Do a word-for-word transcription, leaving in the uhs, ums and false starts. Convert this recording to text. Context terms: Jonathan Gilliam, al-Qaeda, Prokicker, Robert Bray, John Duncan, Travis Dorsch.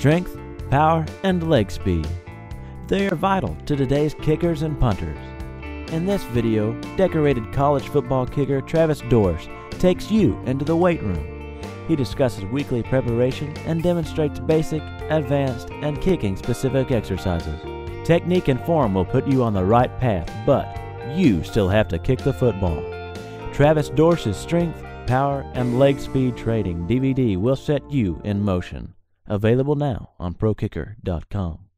strength, power, and leg speed. They are vital to today's kickers and punters. In this video, decorated college football kicker Travis Dorsch takes you into the weight room. He discusses weekly preparation and demonstrates basic, advanced, and kicking-specific exercises. Technique and form will put you on the right path, but you still have to kick the football. Travis Dorsch's Strength, Power, and Leg Speed Trading D V D will set you in motion. Available now on pro kicker dot com.